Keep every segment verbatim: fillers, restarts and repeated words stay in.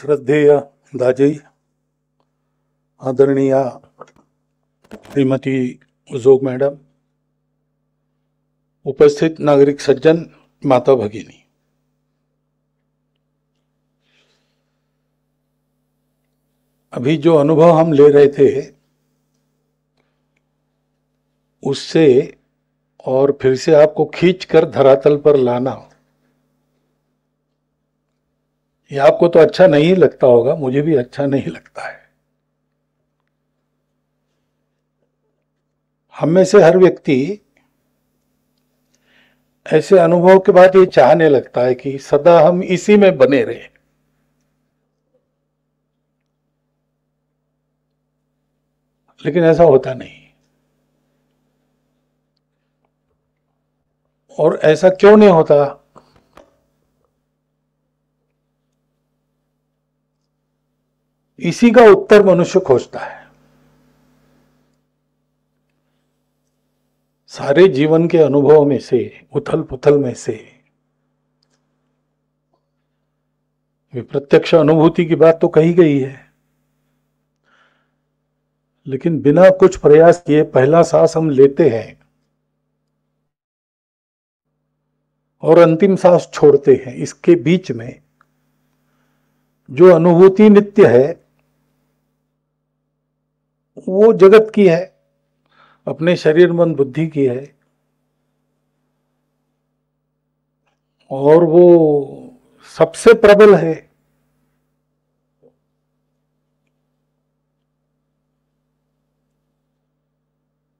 श्रद्धेय दाजी, आदरणीय श्रीमती जोग मैडम, उपस्थित नागरिक सज्जन, माता भगिनी, अभी जो अनुभव हम ले रहे थे उससे और फिर से आपको खींचकर धरातल पर लाना, ये आपको तो अच्छा नहीं लगता होगा, मुझे भी अच्छा नहीं लगता है। हम में से हर व्यक्ति ऐसे अनुभव के बाद ये चाहने लगता है कि सदा हम इसी में बने रहें। लेकिन ऐसा होता नहीं। और ऐसा क्यों नहीं होता? इसी का उत्तर मनुष्य खोजता है। सारे जीवन के अनुभव में से, उथल पुथल में से, प्रत्यक्ष अनुभूति की बात तो कही गई है, लेकिन बिना कुछ प्रयास किए पहला सांस हम लेते हैं और अंतिम सांस छोड़ते हैं। इसके बीच में जो अनुभूति नित्य है वो जगत की है, अपने शरीर मन बुद्धि की है, और वो सबसे प्रबल है।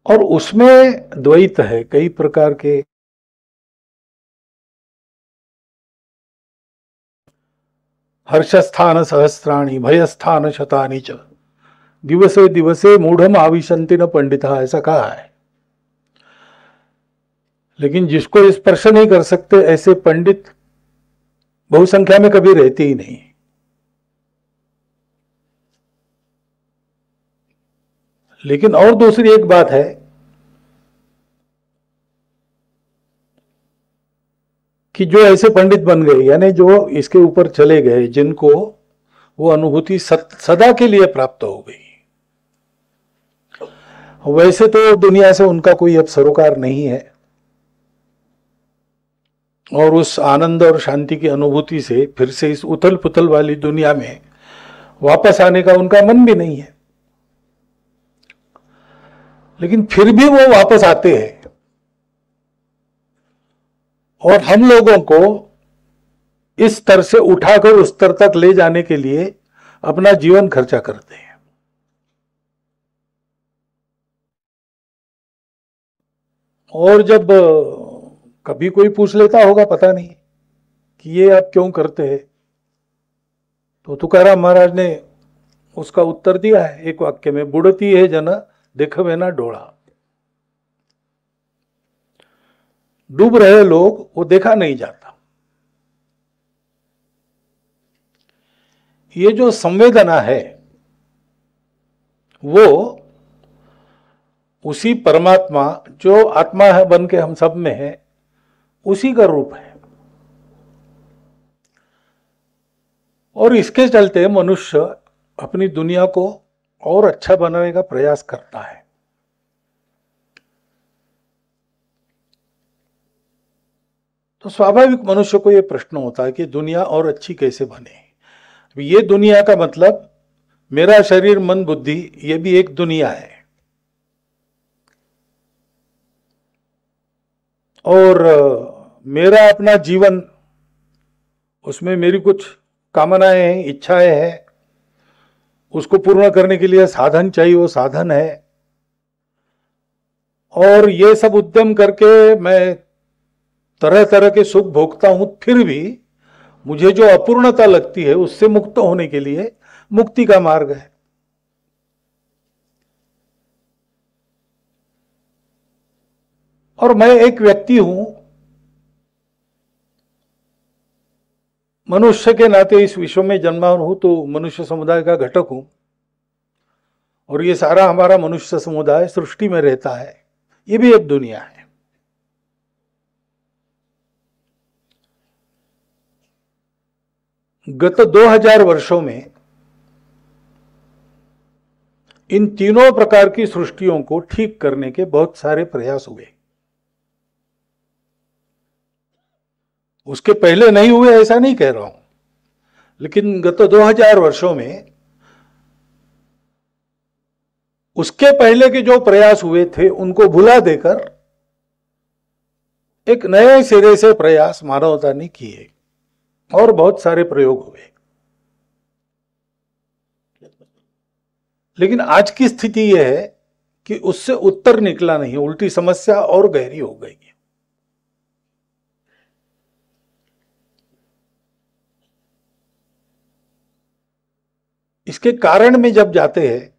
और उसमें द्वैत है, कई प्रकार के हर्षस्थान सहस्त्राणी, भयस्थान शतानी च, दिवसे दिवसे मूढ़म आविशंति न पंडिता, ऐसा कहा है। लेकिन जिसको स्पर्श नहीं कर सकते ऐसे पंडित बहुसंख्या में कभी रहते ही नहीं। लेकिन और दूसरी एक बात है, कि जो ऐसे पंडित बन गए, यानी जो इसके ऊपर चले गए, जिनको वो अनुभूति सदा के लिए प्राप्त हो गई, वैसे तो दुनिया से उनका कोई अब सरोकार नहीं है, और उस आनंद और शांति की अनुभूति से फिर से इस उथल पुथल वाली दुनिया में वापस आने का उनका मन भी नहीं है। लेकिन फिर भी वो वापस आते हैं, और हम लोगों को इस स्तर से उठाकर उस स्तर तक ले जाने के लिए अपना जीवन खर्चा करते हैं। और जब कभी कोई पूछ लेता होगा, पता नहीं कि ये आप क्यों करते हैं, तो तुकाराम महाराज ने उसका उत्तर दिया है एक वाक्य में, बुड़ती है जना देखवे ना डोला। डूब रहे लोग, वो देखा नहीं जाता। ये जो संवेदना है वो उसी परमात्मा जो आत्मा है बन के हम सब में है, उसी का रूप है। और इसके चलते मनुष्य अपनी दुनिया को और अच्छा बनाने का प्रयास करता है। तो स्वाभाविक मनुष्य को यह प्रश्न होता है कि दुनिया और अच्छी कैसे बने। ये दुनिया का मतलब मेरा शरीर मन बुद्धि, ये भी एक दुनिया है, और मेरा अपना जीवन, उसमें मेरी कुछ कामनाएं हैं, इच्छाएं हैं, उसको पूर्ण करने के लिए साधन चाहिए, वो साधन है। और ये सब उद्यम करके मैं तरह तरह के सुख भोगता हूं, फिर भी मुझे जो अपूर्णता लगती है उससे मुक्त होने के लिए मुक्ति का मार्ग है। और मैं एक व्यक्ति हूं, मनुष्य के नाते इस विश्व में जन्मा हूं, तो मनुष्य समुदाय का घटक हूं, और ये सारा हमारा मनुष्य समुदाय सृष्टि में रहता है, ये भी एक दुनिया है। गत दो हज़ार वर्षों में इन तीनों प्रकार की सृष्टियों को ठीक करने के बहुत सारे प्रयास हुए। उसके पहले नहीं हुए ऐसा नहीं कह रहा हूं, लेकिन गत दो हज़ार वर्षों में उसके पहले के जो प्रयास हुए थे उनको भुला देकर एक नए सिरे से प्रयास मानवता ने किए और बहुत सारे प्रयोग हुए। लेकिन आज की स्थिति यह है कि उससे उत्तर निकला नहीं, उल्टी समस्या और गहरी हो गई है। इसके कारण में जब जाते हैं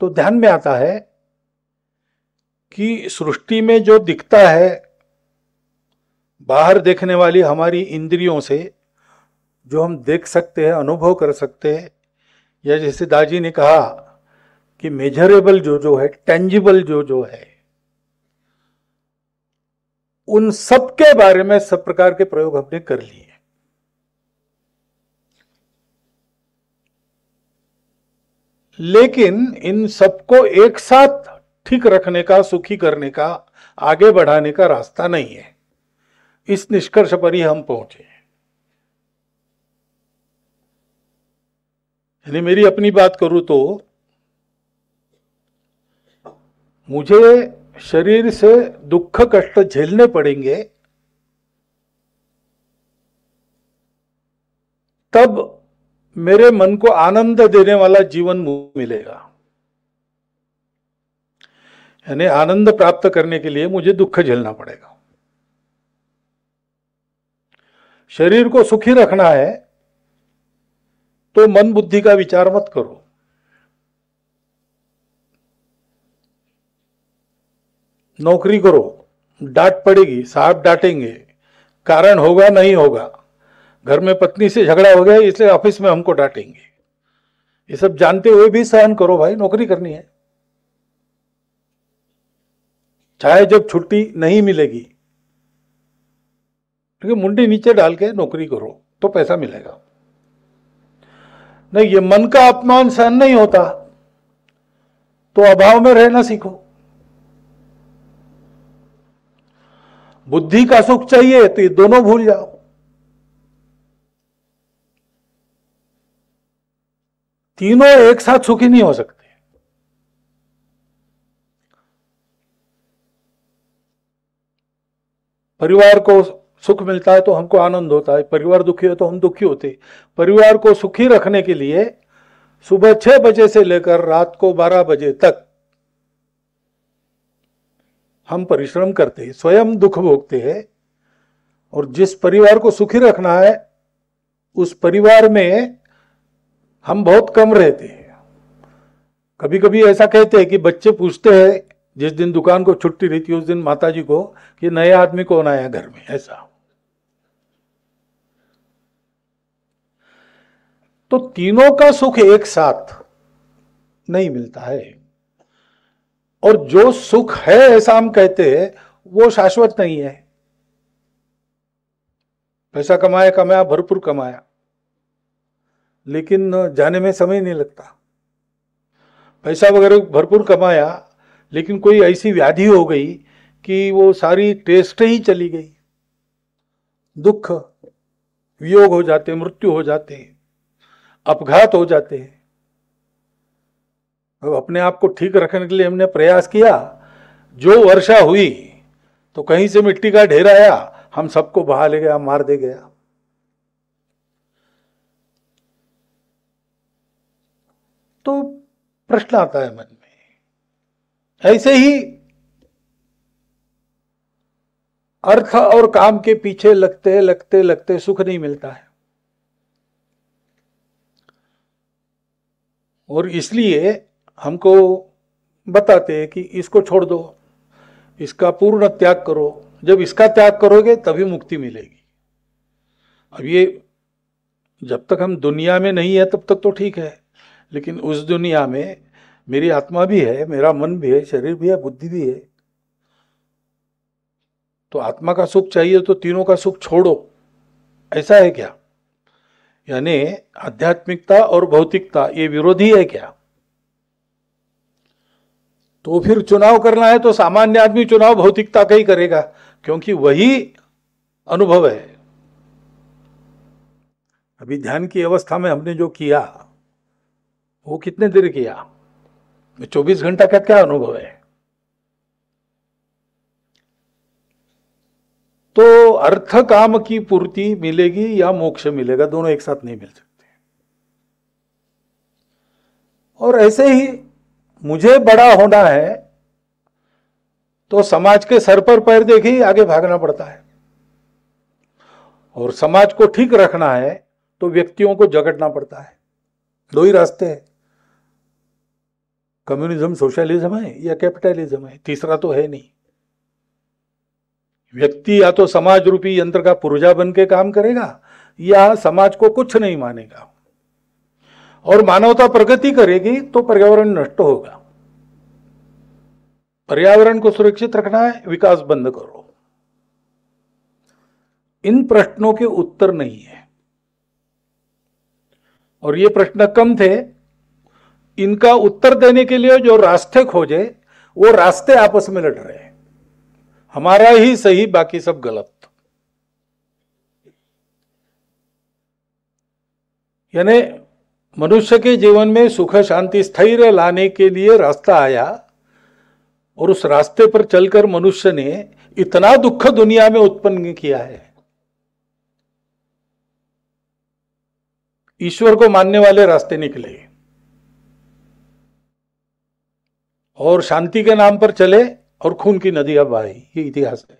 तो ध्यान में आता है कि सृष्टि में जो दिखता है बाहर देखने वाली हमारी इंद्रियों से, जो हम देख सकते हैं, अनुभव कर सकते हैं, या जैसे दाजी ने कहा कि मेजरेबल जो जो है, टेंजिबल जो जो है, उन सब के बारे में सब प्रकार के प्रयोग हमने कर लिए। लेकिन इन सबको एक साथ ठीक रखने का, सुखी करने का, आगे बढ़ाने का रास्ता नहीं है। इस निष्कर्ष पर ही हम पहुंचे। यानी मेरी अपनी बात करूं तो मुझे शरीर से दुख कष्ट झेलने पड़ेंगे, तब मेरे मन को आनंद देने वाला जीवन मिलेगा। यानी आनंद प्राप्त करने के लिए मुझे दुख झेलना पड़ेगा। शरीर को सुखी रखना है तो मन बुद्धि का विचार मत करो। नौकरी करो, डांट पड़ेगी, साहब डांटेंगे, कारण होगा नहीं होगा, घर में पत्नी से झगड़ा हो गया इसलिए ऑफिस में हमको डांटेंगे, ये सब जानते हुए भी सहन करो भाई, नौकरी करनी है। चाहे जब छुट्टी नहीं मिलेगी, ठीक है, मुंडी नीचे डाल के नौकरी करो तो पैसा मिलेगा। नहीं, ये मन का अपमान सहन नहीं होता तो अभाव में रहना सीखो। बुद्धि का सुख चाहिए तो ये दोनों भूल जाओ। तीनों एक साथ सुखी नहीं हो सकते। परिवार को सुख मिलता है तो हमको आनंद होता है, परिवार दुखी हो तो हम दुखी होते। परिवार को सुखी रखने के लिए सुबह छह बजे से लेकर रात को बारह बजे तक हम परिश्रम करते हैं, स्वयं दुख भोगते हैं। और जिस परिवार को सुखी रखना है उस परिवार में हम बहुत कम रहते हैं। कभी कभी ऐसा कहते हैं कि बच्चे पूछते हैं, जिस दिन दुकान को छुट्टी रहती है उस दिन माताजी को, कि नए आदमी कौन आया घर में। ऐसा तो तीनों का सुख एक साथ नहीं मिलता है। और जो सुख है ऐसा हम कहते हैं वो शाश्वत नहीं है। पैसा कमाया कमाया भरपूर कमाया, लेकिन जाने में समय नहीं लगता। पैसा वगैरह भरपूर कमाया, लेकिन कोई ऐसी व्याधि हो गई कि वो सारी टेस्ट ही चली गई, दुख, वियोग हो जाते, मृत्यु हो जाते, अपघात हो जाते हैं। अब अपने आप को ठीक रखने के लिए हमने प्रयास किया, जो वर्षा हुई तो कहीं से मिट्टी का ढेर आया, हम सबको बहा ले गया, मार दे गया। तो प्रश्न आता है मन में। ऐसे ही अर्थ और काम के पीछे लगते लगते लगते सुख नहीं मिलता है। और इसलिए हमको बताते हैं कि इसको छोड़ दो, इसका पूर्ण त्याग करो। जब इसका त्याग करोगे तभी मुक्ति मिलेगी। अब ये जब तक हम दुनिया में नहीं है तब तक तो ठीक है, लेकिन उस दुनिया में मेरी आत्मा भी है, मेरा मन भी है, शरीर भी है, बुद्धि भी है। तो आत्मा का सुख चाहिए तो तीनों का सुख छोड़ो, ऐसा है क्या? यानी आध्यात्मिकता और भौतिकता ये विरोधी है क्या? तो फिर चुनाव करना है तो सामान्य आदमी चुनाव भौतिकता का ही करेगा, क्योंकि वही अनुभव है। अभी ध्यान की अवस्था में हमने जो किया वो कितने देर किया? चौबीस घंटा का क्या अनुभव है? तो अर्थ काम की पूर्ति मिलेगी या मोक्ष मिलेगा, दोनों एक साथ नहीं मिल सकते। और ऐसे ही मुझे बड़ा होना है तो समाज के सर पर पैर देखे ही आगे भागना पड़ता है, और समाज को ठीक रखना है तो व्यक्तियों को जकड़ना पड़ता है। दो ही रास्ते हैं, कम्युनिज्म सोशलिज्म है या कैपिटलिज्म है, तीसरा तो है नहीं। व्यक्ति या तो समाज रूपी यंत्र का पुर्जा बन के काम करेगा या समाज को कुछ नहीं मानेगा, और मानवता प्रगति करेगी तो पर्यावरण नष्ट होगा। पर्यावरण को सुरक्षित रखना है, विकास बंद करो। इन प्रश्नों के उत्तर नहीं है, और ये प्रश्न कम थे। इनका उत्तर देने के लिए जो रास्ते खोजे वो रास्ते आपस में लड़ रहे हैं, हमारा ही सही बाकी सब गलत। यानी मनुष्य के जीवन में सुख शांति स्थैर्य लाने के लिए रास्ता आया, और उस रास्ते पर चलकर मनुष्य ने इतना दुख दुनिया में उत्पन्न किया है। ईश्वर को मानने वाले रास्ते निकले और शांति के नाम पर चले और खून की नदियां बहाई, ये इतिहास है।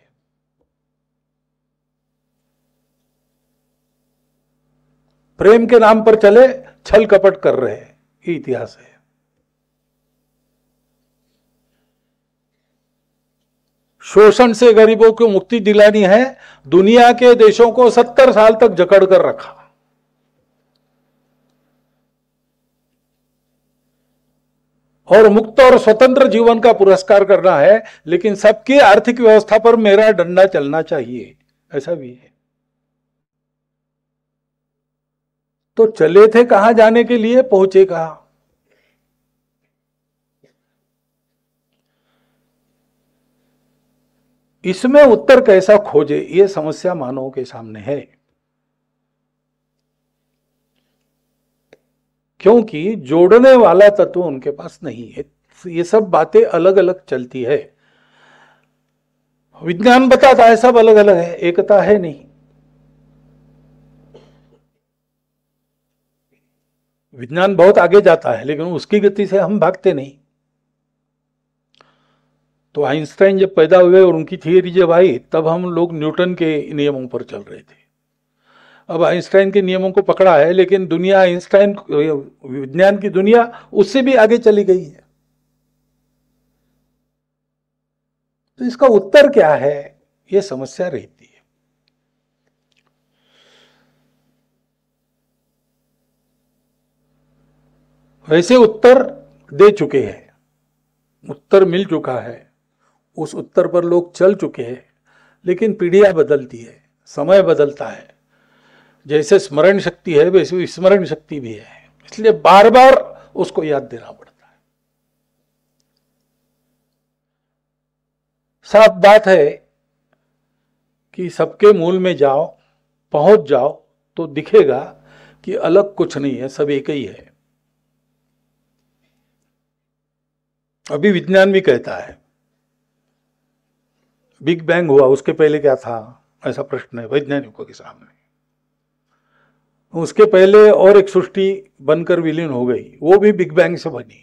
प्रेम के नाम पर चले, छल कपट कर रहे हैं, ये इतिहास है। शोषण से गरीबों को मुक्ति दिलानी है, दुनिया के देशों को सत्तर साल तक जकड़ कर रखा। और मुक्त और स्वतंत्र जीवन का पुरस्कार करना है, लेकिन सबकी आर्थिक व्यवस्था पर मेरा डंडा चलना चाहिए, ऐसा भी है। तो चले थे कहां जाने के लिए, पहुंचे कहां? इसमें उत्तर कैसा खोजे, ये समस्या मानव के सामने है। क्योंकि जोड़ने वाला तत्व उनके पास नहीं है। ये सब बातें अलग अलग चलती है। विज्ञान बताता है सब अलग अलग है, एकता है नहीं। विज्ञान बहुत आगे जाता है लेकिन उसकी गति से हम भागते नहीं। तो आइंस्टाइन जब पैदा हुए और उनकी थियरी जब आई, तब हम लोग न्यूटन के नियमों पर चल रहे थे। अब आइंस्टाइन के नियमों को पकड़ा है, लेकिन दुनिया आइंस्टाइन विज्ञान की दुनिया उससे भी आगे चली गई है। तो इसका उत्तर क्या है, ये समस्या रहती है। वैसे उत्तर दे चुके हैं, उत्तर मिल चुका है, उस उत्तर पर लोग चल चुके हैं, लेकिन पीढ़ियां बदलती है, समय बदलता है। जैसे स्मरण शक्ति है वैसे विस्मरण शक्ति भी है, इसलिए बार बार उसको याद देना पड़ता है। साफ बात है कि सबके मूल में जाओ, पहुंच जाओ तो दिखेगा कि अलग कुछ नहीं है, सब एक ही है। अभी विज्ञान भी कहता है बिग बैंग हुआ, उसके पहले क्या था, ऐसा प्रश्न है वैज्ञानिकों के सामने। उसके पहले और एक सृष्टि बनकर विलीन हो गई, वो भी बिग बैंग से बनी।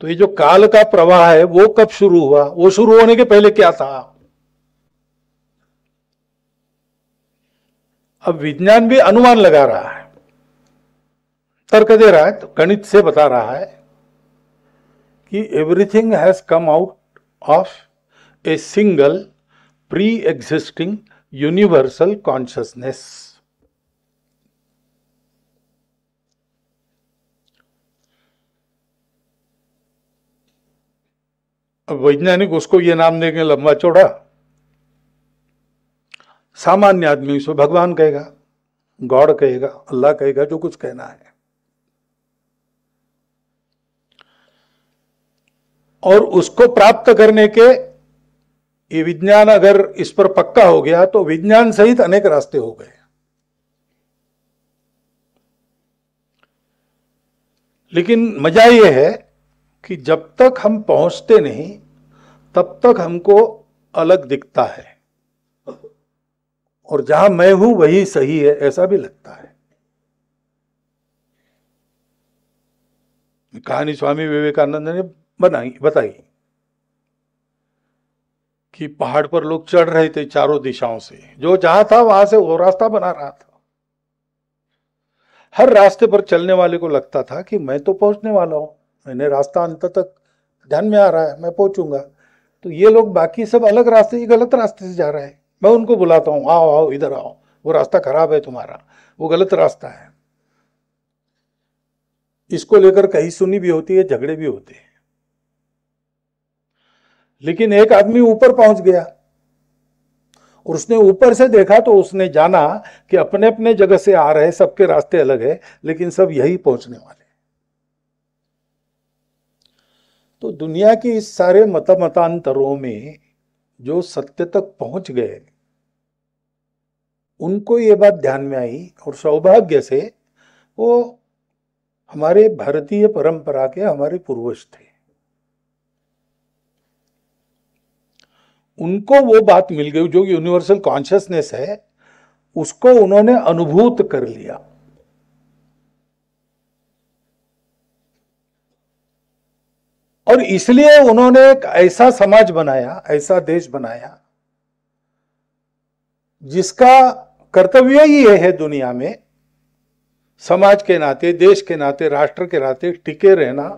तो ये जो काल का प्रवाह है वो कब शुरू हुआ, वो शुरू होने के पहले क्या था? अब विज्ञान भी अनुमान लगा रहा है, तर्क दे रहा है, तो गणित से बता रहा है कि everything has come out of a single pre existing universal consciousness. वैज्ञानिक उसको ये नाम देंगे लंबा चौड़ा, सामान्य आदमी उसको भगवान कहेगा, गॉड कहेगा, अल्लाह कहेगा जो कुछ कहना है। और उसको प्राप्त करने के ये विज्ञान अगर इस पर पक्का हो गया तो विज्ञान सहित अनेक रास्ते हो गए। लेकिन मजा ये है कि जब तक हम पहुंचते नहीं तब तक हमको अलग दिखता है और जहां मैं हूं वही सही है ऐसा भी लगता है। कहानी स्वामी विवेकानंद ने बनाई बताई कि पहाड़ पर लोग चढ़ रहे थे चारों दिशाओं से, जो जहां था वहां से वो रास्ता बना रहा था। हर रास्ते पर चलने वाले को लगता था कि मैं तो पहुंचने वाला हूं, मैंने रास्ता अंत तक ध्यान में आ रहा है, मैं पहुंचूंगा। तो ये लोग बाकी सब अलग रास्ते ही गलत रास्ते से जा रहे हैं। मैं उनको बुलाता हूँ, आओ आओ इधर आओ, वो रास्ता खराब है तुम्हारा, वो गलत रास्ता है। इसको लेकर कहीं सुनी भी होती है, झगड़े भी होते हैं। लेकिन एक आदमी ऊपर पहुंच गया और उसने ऊपर से देखा तो उसने जाना कि अपने अपने जगह से आ रहे, सबके रास्ते अलग है, लेकिन सब यही पहुंचने वाले। तो दुनिया की इस सारे मत मतांतरों में जो सत्य तक पहुंच गए उनको ये बात ध्यान में आई और सौभाग्य से वो हमारे भारतीय परंपरा के हमारे पूर्वज थे, उनको वो बात मिल गई जो यूनिवर्सल कॉन्शियसनेस है, उसको उन्होंने अनुभूत कर लिया। और इसलिए उन्होंने एक ऐसा समाज बनाया, ऐसा देश बनाया जिसका कर्तव्य ही यह है दुनिया में समाज के नाते, देश के नाते, राष्ट्र के नाते टिके रहना,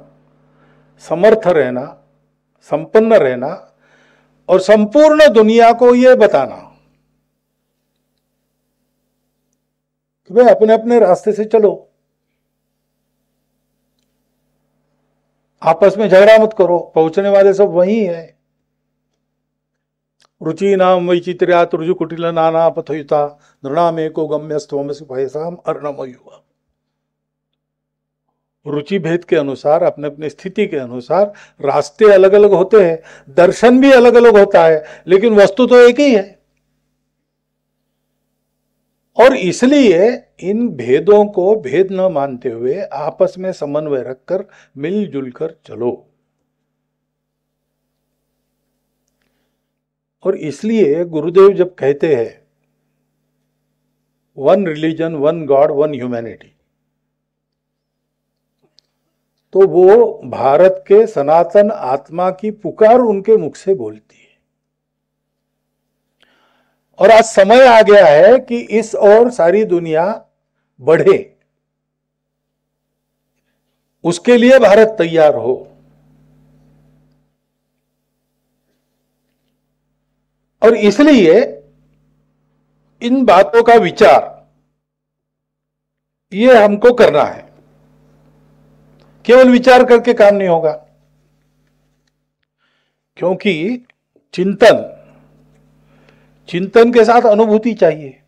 समर्थ रहना, संपन्न रहना और संपूर्ण दुनिया को यह बताना कि भाई अपने अपने रास्ते से चलो, आपस में झगड़ा मत करो, पहुंचने वाले सब वही है। रुचि नाम वैचित्र्यात् रुजु कुटिल नाना पथयुता नृणामेको गम्यस्त्वमसि पयसाम अर्णमयुः। रुचि भेद के अनुसार, अपने अपने स्थिति के अनुसार रास्ते अलग अलग होते हैं, दर्शन भी अलग अलग होता है, लेकिन वस्तु तो एक ही है। और इसलिए इन भेदों को भेद न मानते हुए आपस में समन्वय रखकर मिलजुल कर चलो। और इसलिए गुरुदेव जब कहते हैं one religion one God one humanity, तो वो भारत के सनातन आत्मा की पुकार उनके मुख से बोलती है। और आज समय आ गया है कि इस ओर सारी दुनिया बढ़े, उसके लिए भारत तैयार हो। और इसलिए इन बातों का विचार ये हमको करना है। केवल विचार करके काम नहीं होगा, क्योंकि चिंतन चिंतन के साथ अनुभूति चाहिए।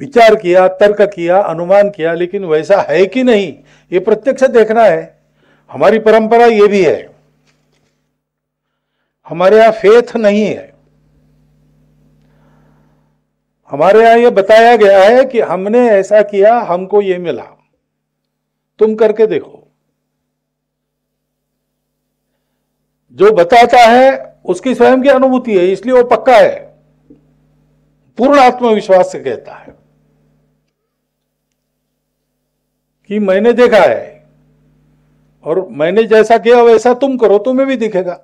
विचार किया, तर्क किया, अनुमान किया, लेकिन वैसा है कि नहीं ये प्रत्यक्ष देखना है। हमारी परंपरा ये भी है, हमारे यहां फेथ नहीं है। हमारे यहां ये बताया गया है कि हमने ऐसा किया, हमको ये मिला, तुम करके देखो। जो बताता है उसकी स्वयं की अनुभूति है, इसलिए वो पक्का है, पूर्ण आत्मविश्वास से कहता है कि मैंने देखा है और मैंने जैसा किया वैसा तुम करो, तुम्हें भी दिखेगा।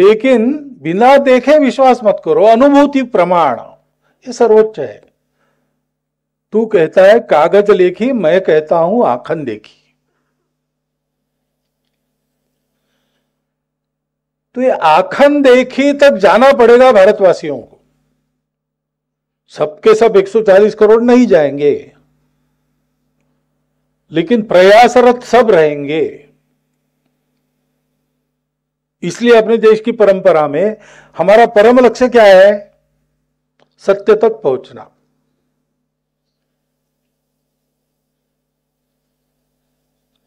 लेकिन बिना देखे विश्वास मत करो, अनुभूति प्रमाण ये सर्वोच्च है। तू कहता है कागज लेखी, मैं कहता हूं आंखन देखी। तो ये आखन देखी तक जाना पड़ेगा भारतवासियों को, सबके सब एक सौ चालीस करोड़ नहीं जाएंगे, लेकिन प्रयासरत सब रहेंगे। इसलिए अपने देश की परंपरा में हमारा परम लक्ष्य क्या है? सत्य तक पहुंचना।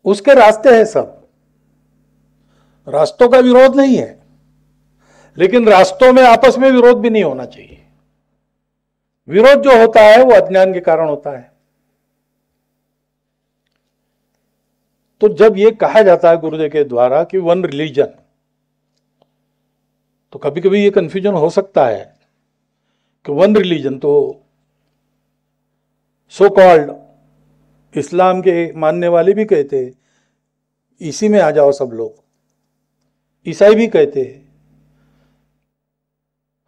उसके रास्ते हैं सब, रास्तों का विरोध नहीं है, लेकिन रास्तों में आपस में विरोध भी नहीं होना चाहिए। विरोध जो होता है वो अज्ञान के कारण होता है। तो जब ये कहा जाता है गुरुदेव के द्वारा कि वन रिलीजन, तो कभी कभी ये कंफ्यूजन हो सकता है कि वन रिलीजन तो सो कॉल्ड इस्लाम के मानने वाले भी कहते इसी में आ जाओ सब लोग, ईसाई भी कहते।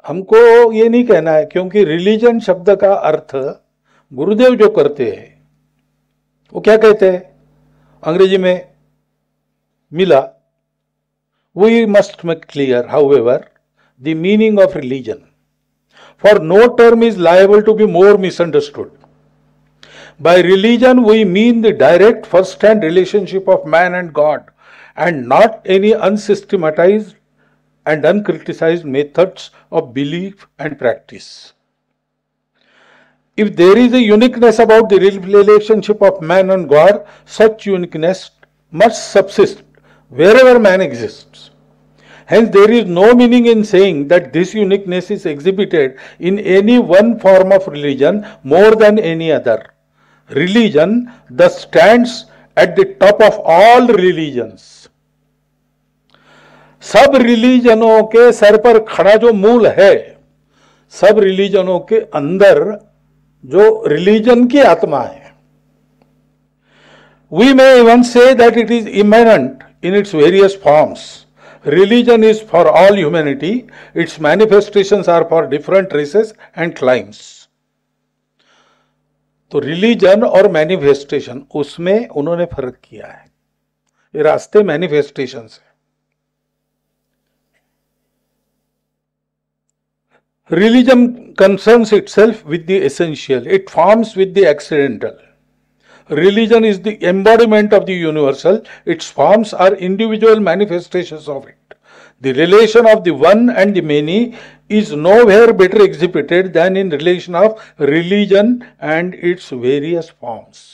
हमको ये नहीं कहना है, क्योंकि रिलीजन शब्द का अर्थ गुरुदेव जो करते हैं वो क्या कहते हैं अंग्रेजी में मिला, we must make clear however the meaning of religion for no term is liable to be more misunderstood. By religion we mean the direct first hand relationship of man and God and not any अनसिस्टमेटाइज्ड and uncriticized methods of belief and practice. If there is a uniqueness about the relationship of man and God, such uniqueness must subsist wherever man exists. Hence, there is no meaning in saying that this uniqueness is exhibited in any one form of religion more than any other. Religion thus stands at the top of all religions. सब रिलीजनों के sir पर खड़ा जो मूल है, सब रिलीजनों के अंदर जो रिलीजन की आत्मा है, we may even say that it is immanent in its various forms. Religion is for all humanity, its manifestations are for different races and climes. तो रिलीजन और मैनिफेस्टेशन, उसमें उन्होंने फर्क किया है, ये रास्ते मैनिफेस्टेशन है. Religion concerns itself with the essential. It forms with the accidental. Religion is the embodiment of the universal. Its forms are individual manifestations of it. The relation of the one and the many is nowhere better exhibited than in relation of religion and its various forms.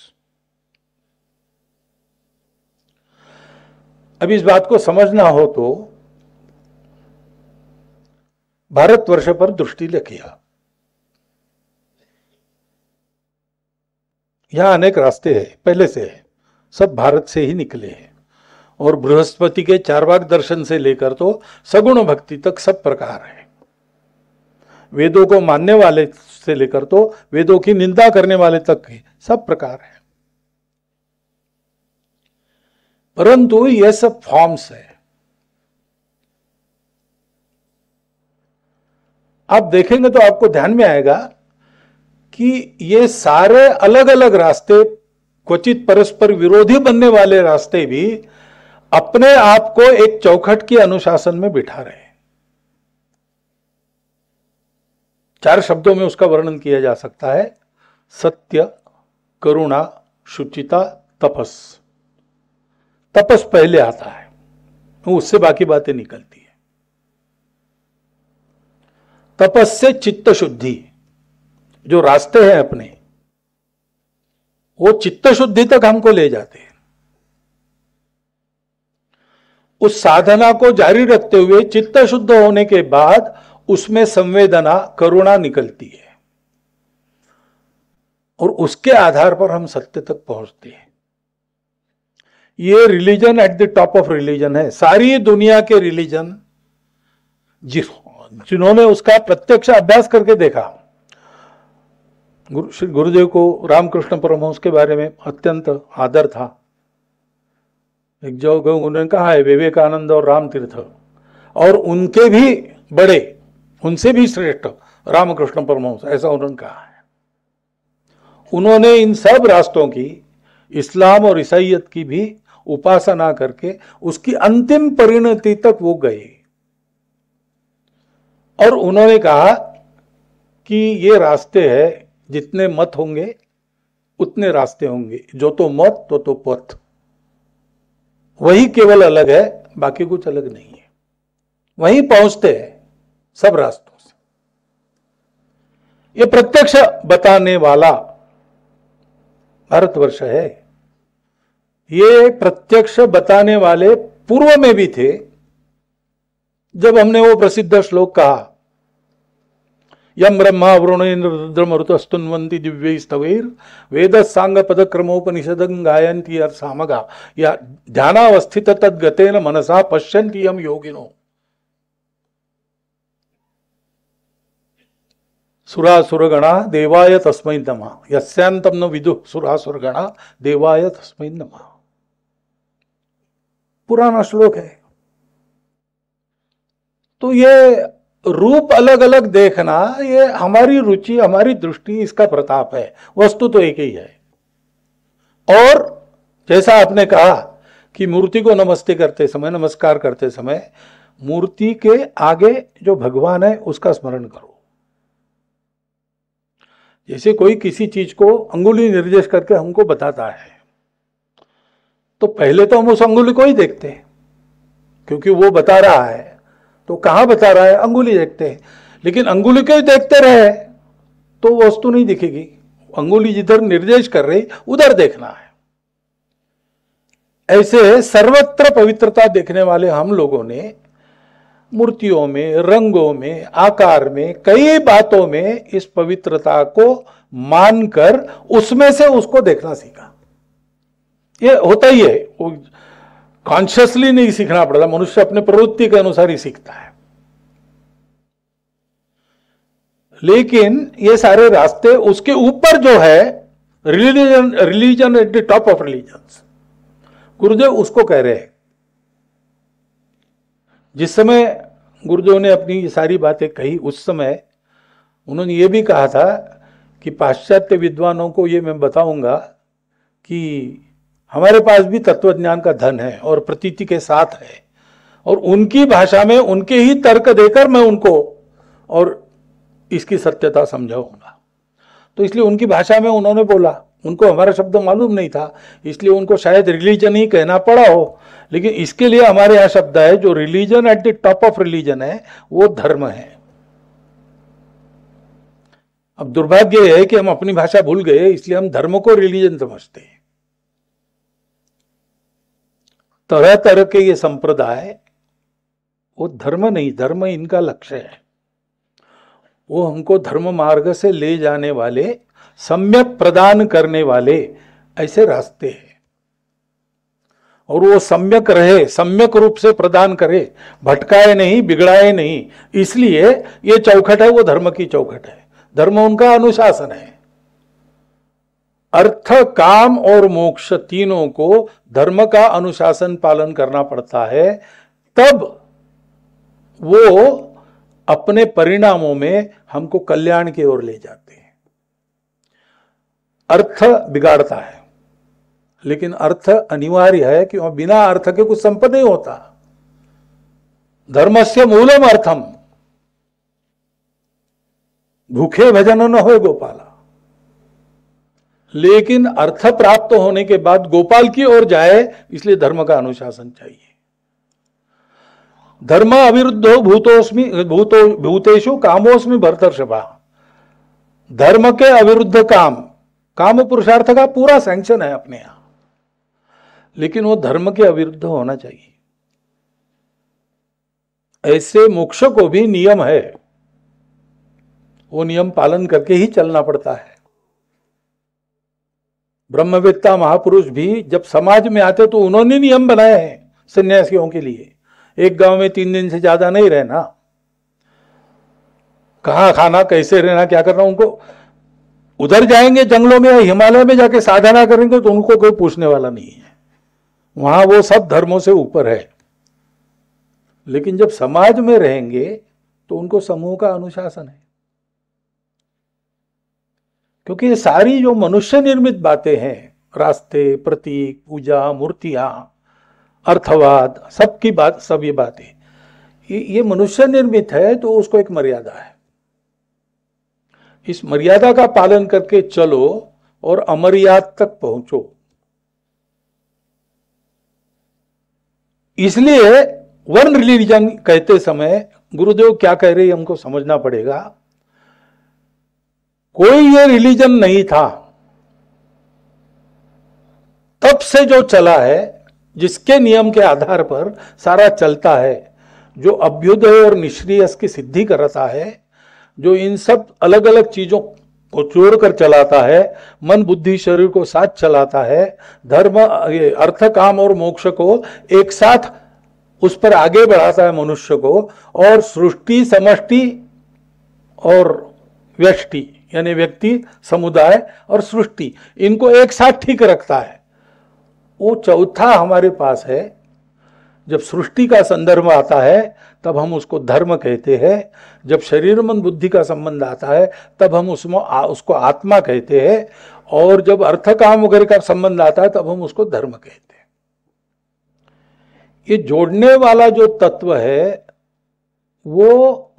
अब इस बात को समझना हो तो भारतवर्ष पर दृष्टि रखिया. यहां अनेक रास्ते हैं, पहले से है, सब भारत से ही निकले हैं, और बृहस्पति के चारवाक दर्शन से लेकर तो सगुण भक्ति तक सब प्रकार है. वेदों को मानने वाले से लेकर तो वेदों की निंदा करने वाले तक है, सब प्रकार है. परंतु यह सब फॉर्म्स है. आप देखेंगे तो आपको ध्यान में आएगा कि ये सारे अलग अलग रास्ते, क्वचित परस्पर विरोधी बनने वाले रास्ते भी अपने आप को एक चौखट के अनुशासन में बिठा रहे. चार शब्दों में उसका वर्णन किया जा सकता है, सत्य, करुणा, शुचिता, तपस. तपस पहले आता है, उससे बाकी बातें निकलती है. तपस से चित्त शुद्धि, जो रास्ते हैं अपने, वो चित्त शुद्धि तक हमको ले जाते हैं. उस साधना को जारी रखते हुए चित्त शुद्ध होने के बाद उसमें संवेदना, करुणा निकलती है, और उसके आधार पर हम सत्य तक पहुंचते हैं. ये religion at the top of religion है. सारी दुनिया के रिलीजन जिसको जिन्होंने उसका प्रत्यक्ष अभ्यास करके देखा, गुरु श्री गुरुदेव को रामकृष्ण परमहंस के बारे में अत्यंत आदर था. एक जो उन्होंने कहा है विवेकानंद और रामतीर्थ, और उनके भी बड़े, उनसे भी श्रेष्ठ रामकृष्ण परमहंस, ऐसा उन्होंने कहा है. उन्होंने इन सब रास्तों की, इस्लाम और ईसाईयत की भी उपासना करके उसकी अंतिम परिणति तक वो गए, और उन्होंने कहा कि ये रास्ते हैं, जितने मत होंगे उतने रास्ते होंगे, जो तो मत तो तो पथ, वही केवल अलग है, बाकी कुछ अलग नहीं है. वहीं पहुंचते हैं सब रास्तों से। यह प्रत्यक्ष बताने वाला भारतवर्ष है। ये प्रत्यक्ष बताने वाले पूर्व में भी थे। जब हमने वो प्रसिद्ध श्लोक कहा, यम ब्रह्मा वरुणेन्द्र रुद्रमरुतस्तुन्वन्ति दिव्यैः स्तवैर वेदस्सांग पदक्रमोपनिषदं गायन्ति अर्सामगा या ध्यानावस्थित तद्गतेन मनसा पश्यन्ति यम योगिनो। सुरासुरगणा देवाय तस्मै नमः, यस्यांतं न विदुः सुरासुरगणा देवाय तस्मै नमः। पुराना श्लोक है। तो ये रूप अलग अलग देखना, ये हमारी रुचि, हमारी दृष्टि, इसका प्रताप है। वस्तु तो एक ही है। और जैसा आपने कहा कि मूर्ति को नमस्ते करते समय, नमस्कार करते समय मूर्ति के आगे जो भगवान है उसका स्मरण करो। जैसे कोई किसी चीज को अंगुली निर्देश करके हमको बताता है, तो पहले तो हम उस अंगुली को ही देखते हैं, क्योंकि वो बता रहा है। तो कहाँ बता रहा है? अंगुली देखते हैं। लेकिन अंगुली को देखते रहे तो वस्तु नहीं दिखेगी। अंगुली जिधर निर्देश कर रही उधर देखना है। ऐसे सर्वत्र पवित्रता देखने वाले हम लोगों ने मूर्तियों में, रंगों में, आकार में, कई बातों में इस पवित्रता को मानकर उसमें से उसको देखना सीखा। ये होता ही है, वो कॉन्शियसली नहीं सीखना पड़ता। मनुष्य अपने प्रवृत्ति के अनुसार ही सीखता है। लेकिन ये सारे रास्ते उसके ऊपर जो है religion, religion at the top of religion, Gurudev उसको कह रहे हैं। जिस समय गुरुदेव ने अपनी ये सारी बातें कही, उस समय उन्होंने ये भी कहा था कि पाश्चात्य विद्वानों को ये मैं बताऊंगा कि हमारे पास भी तत्वज्ञान का धन है और प्रतीति के साथ है, और उनकी भाषा में उनके ही तर्क देकर मैं उनको और इसकी सत्यता समझाऊंगा। तो इसलिए उनकी भाषा में उन्होंने बोला। उनको हमारा शब्द मालूम नहीं था, इसलिए उनको शायद रिलीजन ही कहना पड़ा हो। लेकिन इसके लिए हमारे यहाँ शब्द है, जो religion at the top of religion है वो धर्म है। अब दुर्भाग्य यह है कि हम अपनी भाषा भूल गए, इसलिए हम धर्म को रिलीजन समझते हैं। तरह तरह के ये संप्रदाय वो धर्म नहीं, धर्म इनका लक्ष्य है। वो हमको धर्म मार्ग से ले जाने वाले, सम्यक प्रदान करने वाले ऐसे रास्ते हैं। और वो सम्यक रहे, सम्यक रूप से प्रदान करे, भटकाए नहीं, बिगड़ाए नहीं। इसलिए ये चौखट है वो धर्म की चौखट है। धर्म उनका अनुशासन है। अर्थ, काम और मोक्ष तीनों को धर्म का अनुशासन पालन करना पड़ता है, तब वो अपने परिणामों में हमको कल्याण की ओर ले जाते हैं। अर्थ बिगाड़ता है, लेकिन अर्थ अनिवार्य है कि बिना अर्थ के कुछ संपन्न नहीं होता। धर्मस्य मूलम अर्थम, भूखे भजन न होए गोपाला। लेकिन अर्थ प्राप्त होने के बाद गोपाल की ओर जाए, इसलिए धर्म का अनुशासन चाहिए। धर्म अविरुद्धो भूतोस्मि भूतो भूतेषु कामोस्मि भर्तर्षभा। धर्म के अविरुद्ध काम, काम पुरुषार्थ का पूरा सैंक्शन है अपने यहां, लेकिन वो धर्म के अविरुद्ध होना चाहिए। ऐसे मोक्ष को भी नियम है, वो नियम पालन करके ही चलना पड़ता है। ब्रह्मवेत्ता महापुरुष भी जब समाज में आते तो उन्होंने नियम बनाए हैं सन्यासियों के लिए। एक गांव में तीन दिन से ज्यादा नहीं रहना, कहाँ खाना, कैसे रहना, क्या करना। उनको उधर जाएंगे जंगलों में या हिमालय में जाके साधना करेंगे तो उनको कोई पूछने वाला नहीं है। वहां वो सब धर्मों से ऊपर है। लेकिन जब समाज में रहेंगे तो उनको समूह का अनुशासन है, क्योंकि ये सारी जो मनुष्य निर्मित बातें हैं, रास्ते, प्रतीक, पूजा, मूर्तियां, अर्थवाद, सबकी बात, सब ये बातें ये, ये मनुष्य निर्मित है। तो उसको एक मर्यादा है। इस मर्यादा का पालन करके चलो और अमर्याद तक पहुंचो। इसलिए वर्ण रिलीजन कहते समय गुरुदेव क्या कह रहे हैं हमको समझना पड़ेगा। कोई ये रिलीजन नहीं था, तब से जो चला है, जिसके नियम के आधार पर सारा चलता है, जो अभ्युदय और निश्रेयस की सिद्धि कर रहा है, जो इन सब अलग अलग चीजों को छोड़ कर चलाता है, मन बुद्धि शरीर को साथ चलाता है, धर्म अर्थ काम और मोक्ष को एक साथ उस पर आगे बढ़ाता है मनुष्य को, और सृष्टि समष्टि और व्यष्टि यानी व्यक्ति समुदाय और सृष्टि इनको एक साथ ठीक रखता है, वो चौथा हमारे पास है। जब सृष्टि का संदर्भ आता है तब हम उसको धर्म कहते हैं, जब शरीर मन बुद्धि का संबंध आता है तब हम उसमें उसको आत्मा कहते हैं, और जब अर्थ काम वगैरह का संबंध आता है तब हम उसको धर्म कहते हैं। ये जोड़ने वाला जो तत्व है वो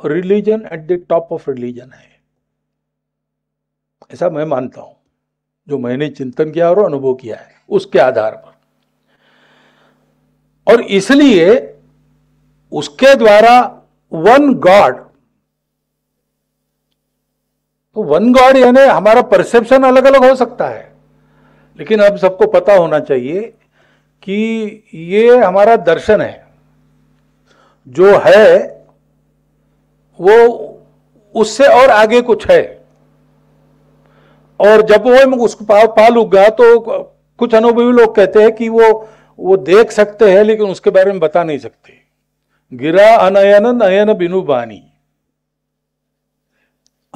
religion at the top of religion है, ऐसा मैं मानता हूं, जो मैंने चिंतन किया और अनुभव किया है उसके आधार पर। और इसलिए उसके द्वारा वन गॉड, तो वन गॉड यानी हमारा परसेप्शन अलग अलग हो सकता है, लेकिन अब सबको पता होना चाहिए कि ये हमारा दर्शन है, जो है वो उससे और आगे कुछ है, और जब वो उसको पाल उगा तो कुछ अनुभवी लोग कहते हैं कि वो वो देख सकते हैं लेकिन उसके बारे में बता नहीं सकते। गिरा अनयन नयन बिनु बानी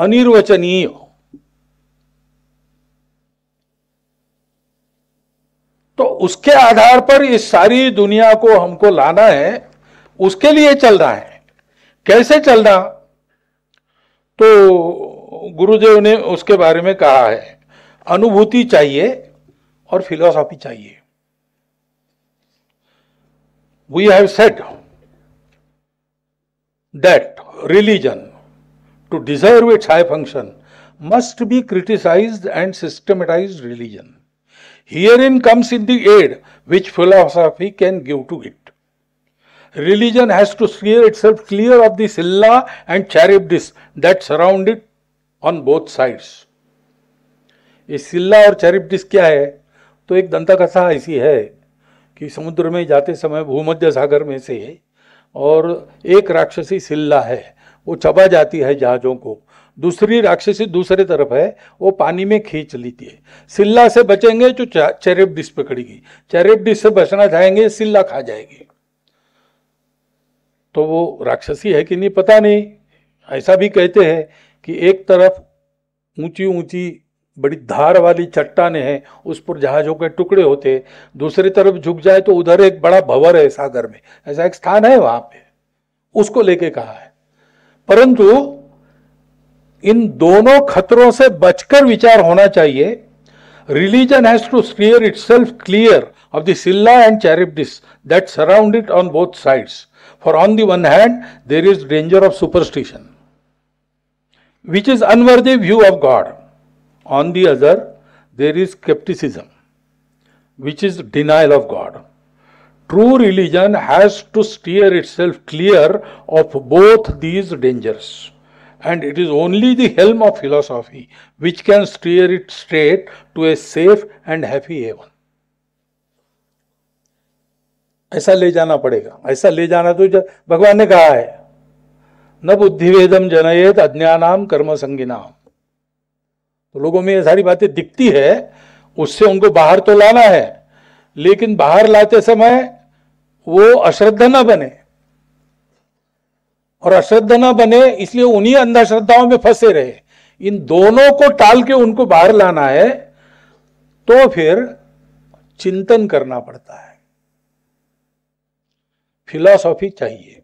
अनिर्वचनीय, तो उसके आधार पर इस सारी दुनिया को हमको लाना है, उसके लिए चलना है। कैसे चलना, तो गुरुदेव ने उसके बारे में कहा है, अनुभूति चाहिए और फिलॉसफी चाहिए। We have said that religion to deserve its high function must be criticised and systematised religion, herein comes in the aid which philosophy can give to it. Religion has to steer itself clear of the scylla and charybdis that surround it on both sides. ये सिल्ला और चैरिब्डिस क्या है, तो एक दंता कथा ऐसी है कि समुद्र में जाते समय भूमध्य सागर में से और एक राक्षसी सिल्ला है, वो चबा जाती है जहाजों को, दूसरी राक्षसी दूसरे तरफ है, वो पानी में खींच लेती है। सिल्ला से बचेंगे जो चैरिब्डिस पकड़ेगी, चैरिब्डिस से बचना चाहेंगे सिल्ला खा जाएगी, तो वो राक्षसी है कि नहीं पता नहीं। ऐसा भी कहते हैं कि एक तरफ ऊंची ऊंची बड़ी धार वाली चट्टानें हैं, उस पर जहाजों के टुकड़े होते हैं, दूसरी तरफ झुक जाए तो उधर एक बड़ा भंवर है सागर में, ऐसा एक स्थान है वहां पे, उसको लेके कहा है। परंतु इन दोनों खतरों से बचकर विचार होना चाहिए। Religion has to steer itself clear of the Scylla and Charybdis that surround it on both sides. For on the one hand, there is danger of superstition, which is unworthy view of God. On the other, there is skepticism, which is denial of God. True religion has to steer itself clear of both these dangers. And it is only the helm of philosophy which can steer it straight to a safe and happy haven. ऐसा ले जाना पड़ेगा, ऐसा ले जाना। तो भगवान ने कहा है, न बुद्धिवेदम जनयेत अज्ञानाम कर्म संगिनाम, तो लोगों में ये सारी बातें दिखती है, उससे उनको बाहर तो लाना है, लेकिन बाहर लाते समय वो अश्रद्धा न बने, और अश्रद्धा न बने इसलिए उन्हीं अंधश्रद्धाओं में फंसे रहे। इन दोनों को टाल के उनको बाहर लाना है तो फिर चिंतन करना पड़ता है, फिलॉसफी चाहिए।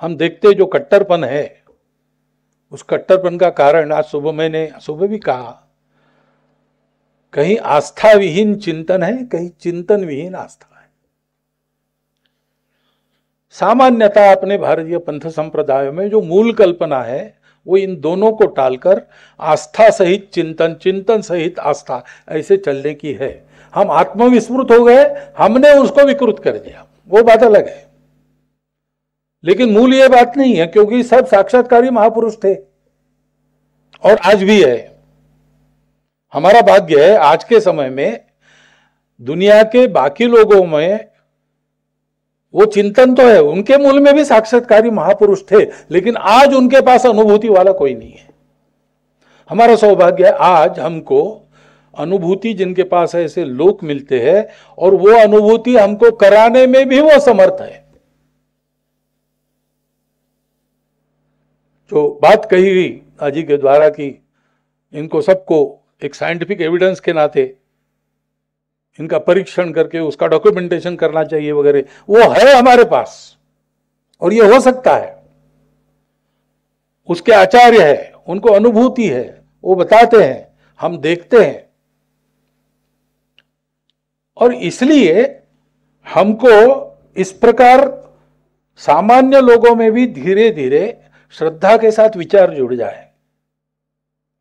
हम देखते जो कट्टरपन है, उस कट्टरपन का कारण आज सुबह मैंने सुबह भी कहा, कहीं आस्था विहीन चिंतन है, कहीं चिंतन विहीन आस्था। सामान्यतः अपने भारतीय पंथ संप्रदायों में जो मूल कल्पना है वो इन दोनों को टालकर आस्था सहित चिंतन, चिंतन सहित आस्था, ऐसे चलने की है। हम आत्मविस्मृत हो गए, हमने उसको विकृत कर दिया, वो बात अलग है। लेकिन मूल ये बात नहीं है, क्योंकि सब साक्षात्कारी महापुरुष थे और आज भी है। हमारा भाग्य है आज के समय में दुनिया के बाकी लोगों में वो चिंतन तो है, उनके मूल में भी साक्षात्कारी महापुरुष थे, लेकिन आज उनके पास अनुभूति वाला कोई नहीं है। हमारा सौभाग्य है आज हमको अनुभूति जिनके पास है ऐसे लोग मिलते हैं, और वो अनुभूति हमको कराने में भी वो समर्थ है। जो बात कही गई दाजी के द्वारा कि इनको सबको एक साइंटिफिक एविडेंस के नाते इनका परीक्षण करके उसका डॉक्यूमेंटेशन करना चाहिए वगैरह, वो है हमारे पास और ये हो सकता है। उसके आचार्य है, उनको अनुभूति है, वो बताते हैं, हम देखते हैं, और इसलिए हमको इस प्रकार सामान्य लोगों में भी धीरे धीरे श्रद्धा के साथ विचार जुड़ जाए।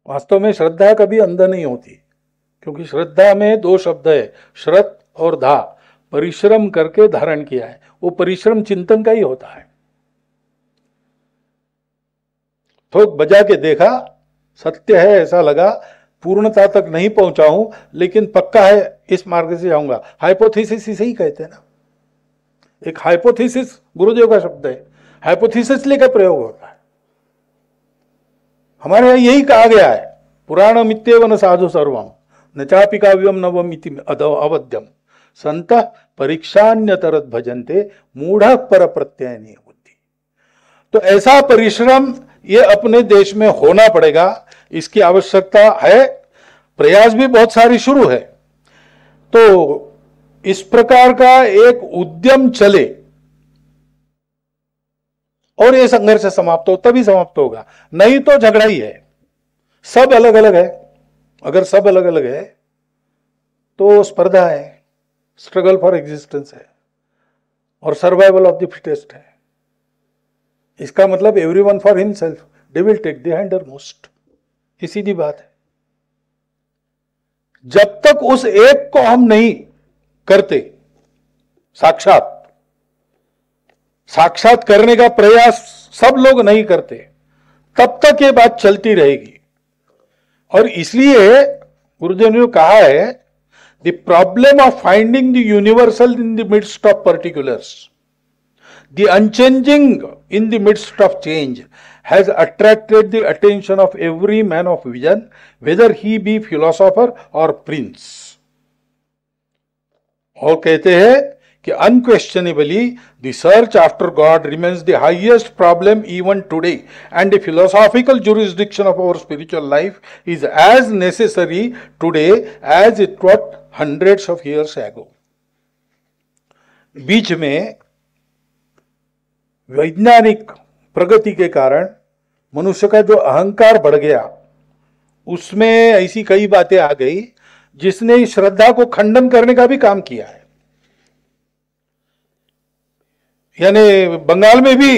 वास्तव में श्रद्धा कभी अंधा नहीं होती, क्योंकि श्रद्धा में दो शब्द है, श्रत और धा, परिश्रम करके धारण किया है। वो परिश्रम चिंतन का ही होता है। ठोक बजा के देखा, सत्य है ऐसा लगा, पूर्णता तक नहीं पहुंचा हूं लेकिन पक्का है इस मार्ग से जाऊंगा। हाइपोथेसिस इसे ही कहते हैं ना। एक हाइपोथेसिस गुरुदेव का शब्द है, हाइपोथेसिस लेकर प्रयोग होता है। हमारे यहां यही कहा गया है, पुराण मित्यवन साधु सर्वम न चापि काव्यम नवम अवध्यम संत परीक्षान्यतरत भजनते मूढ़ पर प्रत्ययनीय बुद्धि। तो ऐसा परिश्रम ये अपने देश में होना पड़ेगा, इसकी आवश्यकता है। प्रयास भी बहुत सारी शुरू है। तो इस प्रकार का एक उद्यम चले और ये संघर्ष समाप्त हो तभी समाप्त होगा, नहीं तो झगड़ा ही है। सब अलग अलग है, अगर सब अलग अलग है तो स्पर्धा है, स्ट्रगल फॉर एग्जिस्टेंस है और सर्वाइवल ऑफ द फिटेस्ट है। इसका मतलब everyone for himself, they will take the hindmost. ये सीधी बात है। जब तक उस एक को हम नहीं करते साक्षात, साक्षात करने का प्रयास सब लोग नहीं करते, तब तक ये बात चलती रहेगी। और इसलिए गुरुदेव ने कहा है, the problem of finding the universal in the midst of particulars, the unchanging in the midst of change has attracted the attention of every man of vision, whether he be philosopher or prince. और कहते हैं कि unquestionably the search after God remains the highest problem even today, and the philosophical jurisdiction of our spiritual life is as necessary today as it was hundreds of years ago. बीच में वैज्ञानिक प्रगति के कारण मनुष्य का जो अहंकार बढ़ गया, उसमें ऐसी कई बातें आ गई जिसने इस श्रद्धा को खंडन करने का भी काम किया है। यानी बंगाल में भी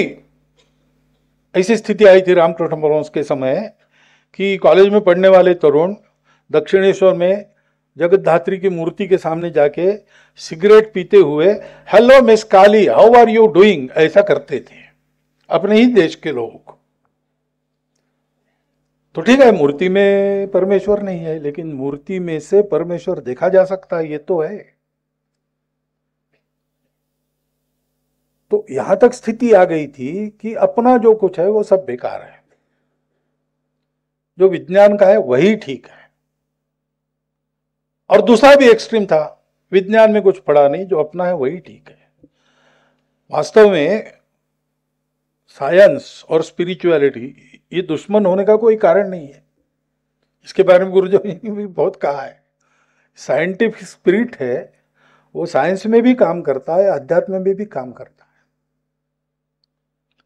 ऐसी स्थिति आई थी रामकृष्ण परमहंस के समय कि कॉलेज में पढ़ने वाले तरुण दक्षिणेश्वर में जगतधात्री की मूर्ति के सामने जाके सिगरेट पीते हुए hello miss Kali how are you doing ऐसा करते थे, अपने ही देश के लोग। तो ठीक है, मूर्ति में परमेश्वर नहीं है, लेकिन मूर्ति में से परमेश्वर देखा जा सकता है, ये तो है। तो यहां तक स्थिति आ गई थी कि अपना जो कुछ है वो सब बेकार है, जो विज्ञान का है वही ठीक है। और दूसरा भी एक्सट्रीम था, विज्ञान में कुछ पड़ा नहीं, जो अपना है वही ठीक है। वास्तव में साइंस और स्पिरिचुअलिटी ये दुश्मन होने का कोई कारण नहीं है। इसके बारे में गुरुजी ने भी बहुत कहा है। साइंटिफिक स्पिरिट है वो साइंस में भी काम करता है, अध्यात्म में भी काम करता है।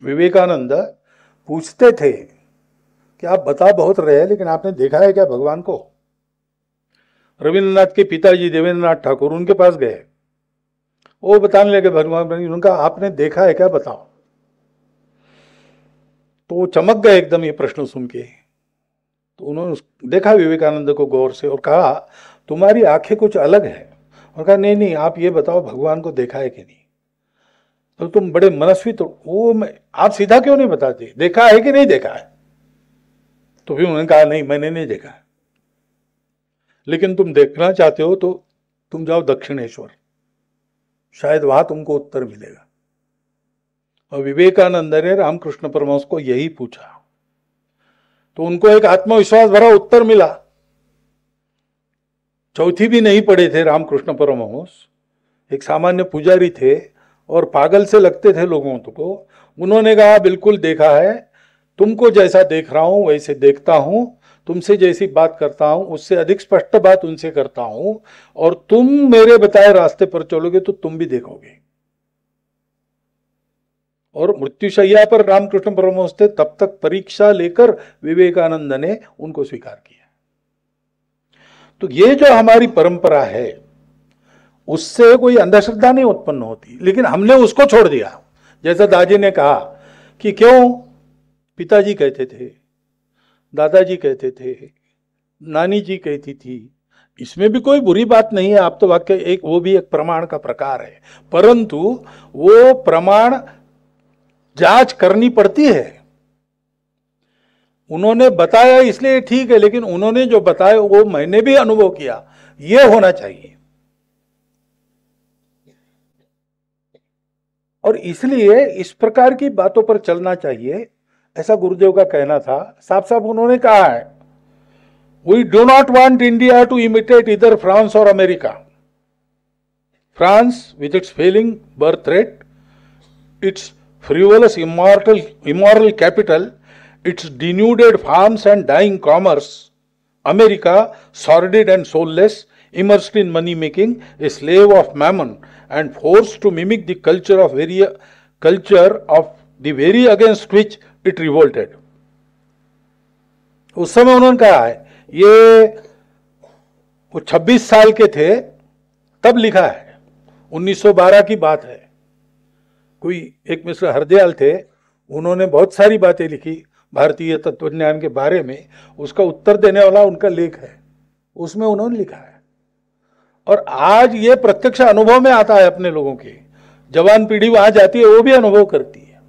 विवेकानंद पूछते थे कि आप बता बहुत रहे हैं लेकिन आपने देखा है क्या भगवान को? रविंद्रनाथ के पिताजी देवेंद्रनाथ ठाकुर उनके पास गए, वो बताने लगे भगवान, उनका आपने देखा है क्या बताओ? तो वो चमक गए एकदम ये प्रश्न सुन के। तो उन्होंने देखा विवेकानंद को गौर से और कहा तुम्हारी आंखें कुछ अलग है। और कहा नहीं नहीं आप ये बताओ भगवान को देखा है कि नहीं? तो तुम बड़े मनस्वी तो वो मैं, आप सीधा क्यों नहीं बताते देखा है कि नहीं देखा है? तो फिर उन्होंने कहा नहीं मैंने नहीं देखा है, लेकिन तुम देखना चाहते हो तो तुम जाओ दक्षिणेश्वर, शायद वहां तुमको उत्तर मिलेगा। और विवेकानंद ने रामकृष्ण परमहंस को यही पूछा तो उनको एक आत्मविश्वास भरा उत्तर मिला। चौथी भी नहीं पढ़े थे रामकृष्ण परमहंस, एक सामान्य पुजारी थे और पागल से लगते थे लोगों को। उन्होंने कहा बिल्कुल देखा है, तुमको जैसा देख रहा हूं वैसे देखता हूं, तुमसे जैसी बात करता हूं उससे अधिक स्पष्ट बात उनसे करता हूं, और तुम मेरे बताए रास्ते पर चलोगे तो तुम भी देखोगे। और मृत्युशैया पर रामकृष्ण परमहंस थे, तब तक परीक्षा लेकर विवेकानंद ने उनको स्वीकार किया। तो ये जो हमारी परंपरा है उससे कोई अंधश्रद्धा नहीं उत्पन्न होती, लेकिन हमने उसको छोड़ दिया। जैसा दाजी ने कहा कि क्यों पिताजी कहते थे, दादाजी कहते थे, नानी जी कहती थी, इसमें भी कोई बुरी बात नहीं है। आप तो वाकई एक वो भी एक प्रमाण का प्रकार है, परंतु वो प्रमाण जांच करनी पड़ती है। उन्होंने बताया इसलिए ठीक है, लेकिन उन्होंने जो बताया वो मैंने भी अनुभव किया, ये होना चाहिए। और इसलिए इस प्रकार की बातों पर चलना चाहिए, ऐसा गुरुदेव का कहना था। साफ साफ उन्होंने कहा है, we do not want India to imitate इधर फ्रांस और America. France with its falling birth rate, it's frivolous immortal immoral capital, its denuded farms and dying commerce, America sordid and soulless, immersed in money making, a slave of mammon and forced to mimic the culture of very culture of the very against which it revolted. उस समय उन्होंने कहा है, ये वो छब्बीस साल के थे तब लिखा है, उन्नीस सौ बारह की बात है। कोई एक मिस्टर हरदयाल थे, उन्होंने बहुत सारी बातें लिखी भारतीय तत्वज्ञान के बारे में, उसका उत्तर देने वाला उनका लेख है, उसमें उन्होंने लिखा है। और आज ये प्रत्यक्ष अनुभव में आता है, अपने लोगों के जवान पीढ़ी वहां जाती है, वो भी अनुभव करती है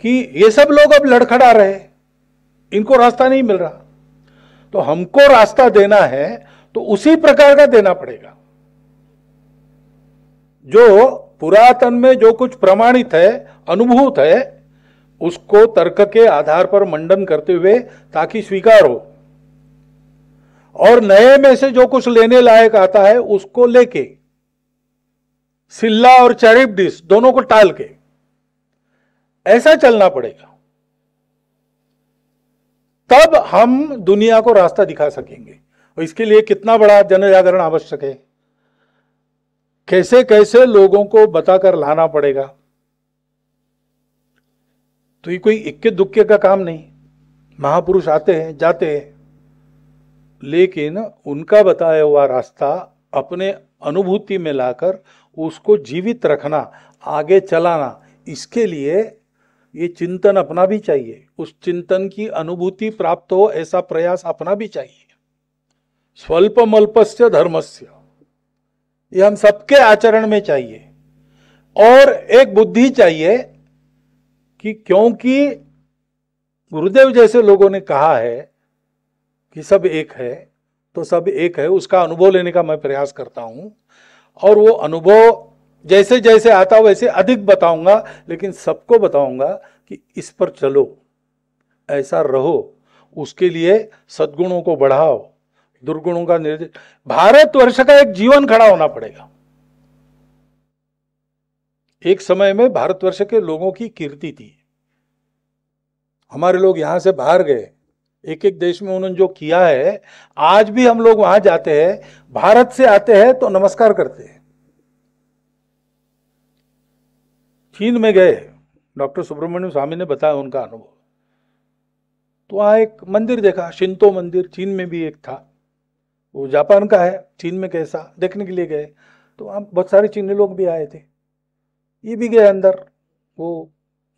कि ये सब लोग अब लड़खड़ा रहे, इनको रास्ता नहीं मिल रहा। तो हमको रास्ता देना है तो उसी प्रकार का देना पड़ेगा जो पुरातन में जो कुछ प्रमाणित है, अनुभूत है, उसको तर्क के आधार पर मंडन करते हुए, ताकि स्वीकार हो। और नए में से जो कुछ लेने लायक आता है उसको लेके, सिल्ला और चैरिपडिस दोनों को टाल के ऐसा चलना पड़ेगा, तब हम दुनिया को रास्ता दिखा सकेंगे। और इसके लिए कितना बड़ा जन जागरण आवश्यक है, कैसे कैसे लोगों को बताकर लाना पड़ेगा। तो ये कोई इक्के दुक्के का काम नहीं, महापुरुष आते हैं जाते हैं, लेकिन उनका बताया हुआ रास्ता अपने अनुभूति में लाकर उसको जीवित रखना, आगे चलाना, इसके लिए ये चिंतन अपना भी चाहिए, उस चिंतन की अनुभूति प्राप्त हो ऐसा प्रयास अपना भी चाहिए। स्वल्पमल्पस्य धर्मस्य, ये हम सबके आचरण में चाहिए। और एक बुद्धि चाहिए कि क्योंकि गुरुदेव जैसे लोगों ने कहा है कि सब एक है, तो सब एक है, उसका अनुभव लेने का मैं प्रयास करता हूं। और वो अनुभव जैसे जैसे आता वैसे अधिक बताऊंगा, लेकिन सबको बताऊंगा कि इस पर चलो, ऐसा रहो, उसके लिए सद्गुणों को बढ़ाओ, दुर्गुणों का निर्देश। भारतवर्ष का एक जीवन खड़ा होना पड़ेगा। एक समय में भारतवर्ष के लोगों की कीर्ति थी, हमारे लोग यहां से बाहर गए, एक एक देश में उन्होंने जो किया है, आज भी हम लोग वहां जाते हैं, भारत से आते हैं तो नमस्कार करते हैं। चीन में गए, डॉक्टर सुब्रमण्यम स्वामी ने बताया उनका अनुभव, तो वहां एक मंदिर देखा, शिंतो मंदिर, चीन में भी एक था, वो जापान का है, चीन में कैसा देखने के लिए गए, तो वहाँ बहुत सारे चीनी लोग भी आए थे, ये भी गए अंदर, वो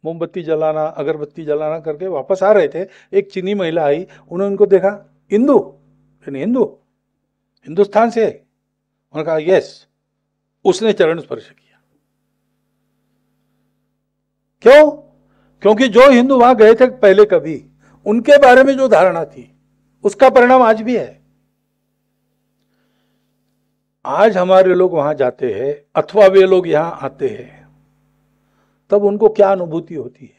मोमबत्ती जलाना अगरबत्ती जलाना करके वापस आ रहे थे। एक चीनी महिला आई, उन्होंने उनको देखा, हिंदू, यानी हिंदू हिंदुस्तान से, उन्होंने कहा यस, उसने चरण स्पर्श किया। क्यों? क्योंकि जो हिंदू वहां गए थे पहले कभी, उनके बारे में जो धारणा थी उसका परिणाम आज भी है। आज हमारे लोग वहां जाते हैं अथवा वे लोग यहां आते हैं, तब उनको क्या अनुभूति होती है।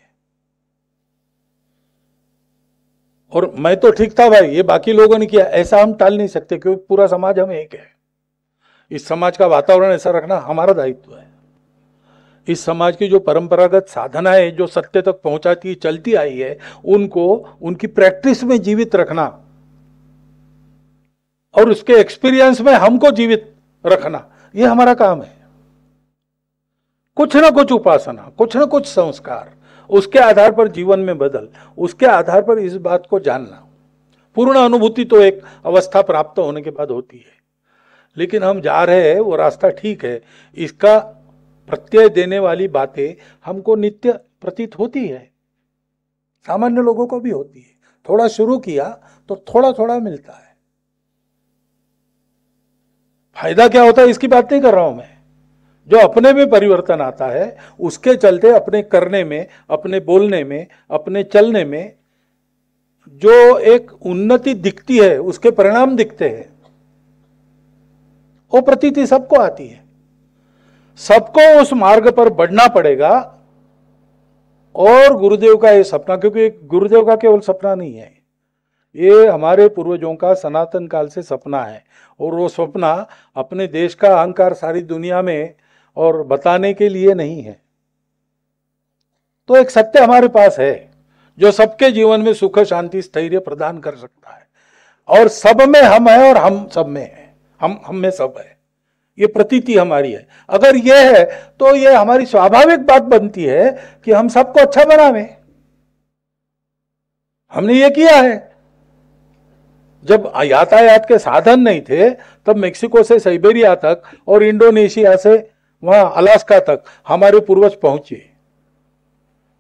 और मैं तो ठीक था भाई, ये बाकी लोगों ने किया, ऐसा हम टाल नहीं सकते क्योंकि पूरा समाज हम एक है। इस समाज का वातावरण ऐसा रखना हमारा दायित्व है। इस समाज की जो परंपरागत साधनाएं जो सत्य तक पहुंचाती चलती आई है, उनको उनकी प्रैक्टिस में जीवित रखना और उसके एक्सपीरियंस में हमको जीवित रखना, ये हमारा काम है। कुछ ना कुछ उपासना, कुछ ना कुछ संस्कार, उसके आधार पर जीवन में बदल, उसके आधार पर इस बात को जानना। पूर्ण अनुभूति तो एक अवस्था प्राप्त होने के बाद होती है, लेकिन हम जा रहे हैं वो रास्ता ठीक है, इसका प्रत्यय देने वाली बातें हमको नित्य प्रतीत होती है, सामान्य लोगों को भी होती है। थोड़ा शुरू किया तो थोड़ा थोड़ा मिलता है। फायदा क्या होता है इसकी बात नहीं कर रहा हूं मैं, जो अपने में परिवर्तन आता है उसके चलते अपने करने में, अपने बोलने में, अपने चलने में जो एक उन्नति दिखती है, उसके परिणाम दिखते हैं। वो प्रतीति सबको आती है, सबको उस मार्ग पर बढ़ना पड़ेगा। और गुरुदेव का ये सपना, क्योंकि गुरुदेव का केवल सपना नहीं है, ये हमारे पूर्वजों का सनातन काल से सपना है। और वो सपना अपने देश का अहंकार सारी दुनिया में और बताने के लिए नहीं है। तो एक सत्य हमारे पास है जो सबके जीवन में सुख शांति स्थैर्य प्रदान कर सकता है। और सब में हम हैं और हम सब में हैं, हम हम में सब है, ये प्रतीति हमारी है। अगर ये है तो ये हमारी स्वाभाविक बात बनती है कि हम सबको अच्छा बनावे। हमने ये किया है, जब यातायात के साधन नहीं थे तब मेक्सिको से साइबेरिया तक और इंडोनेशिया से वहां अलास्का तक हमारे पूर्वज पहुंचे,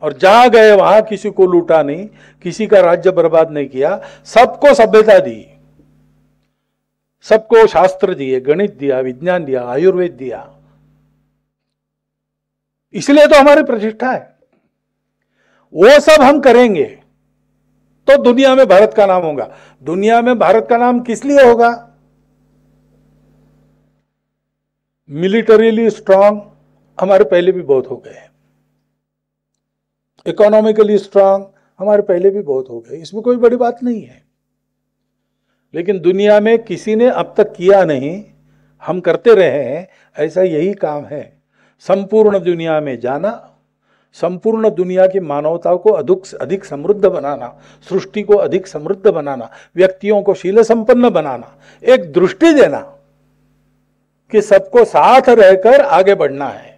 और जहां गए वहां किसी को लूटा नहीं, किसी का राज्य बर्बाद नहीं किया, सबको सभ्यता दी, सबको शास्त्र दिए, गणित दिया, विज्ञान दिया, आयुर्वेद दिया। इसलिए तो हमारी प्रतिष्ठा है। वो सब हम करेंगे तो दुनिया में भारत का नाम होगा। दुनिया में भारत का नाम किस लिए होगा? मिलिटरीली स्ट्रांग हमारे पहले भी बहुत हो गए, इकोनॉमिकली स्ट्रांग हमारे पहले भी बहुत हो गए, इसमें कोई बड़ी बात नहीं है। लेकिन दुनिया में किसी ने अब तक किया नहीं, हम करते रहे हैं, ऐसा यही काम है। संपूर्ण दुनिया में जाना, संपूर्ण दुनिया की मानवता को अधिक अधिक समृद्ध बनाना, सृष्टि को अधिक समृद्ध बनाना, व्यक्तियों को शील संपन्न बनाना, एक दृष्टि देना कि सबको साथ रहकर आगे बढ़ना है।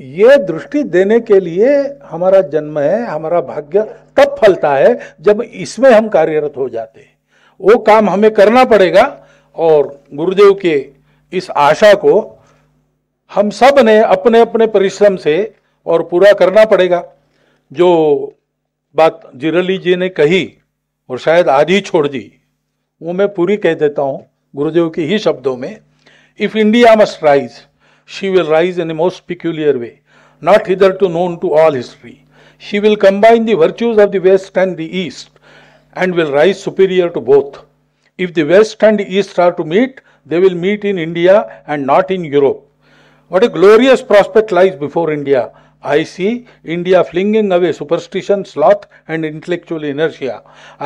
ये दृष्टि देने के लिए हमारा जन्म है, हमारा भाग्य तब फलता है जब इसमें हम कार्यरत हो जाते हैं। वो काम हमें करना पड़ेगा। और गुरुदेव के इस आशा को हम सब ने अपने अपने परिश्रम से और पूरा करना पड़ेगा। जो बात जिरली जी ने कही और शायद आधी छोड़ दी, वो मैं पूरी कह देता हूँ गुरुदेव के ही शब्दों में। If India must rise, she will rise in a most peculiar way, not hitherto known to all history. She will combine the virtues of the West and the East, and will rise superior to both. If the West and the East are to meet, they will meet in India and not in Europe. What a glorious prospect lies before India! I see India flinging away superstition, sloth, and intellectual inertia.